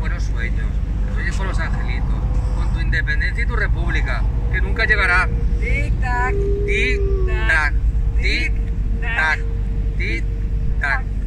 buenos sueños, sueñes con los angelitos, con tu independencia y tu república, que nunca llegará. Tic-tac, tic-tac, tic-tac, tic-tac.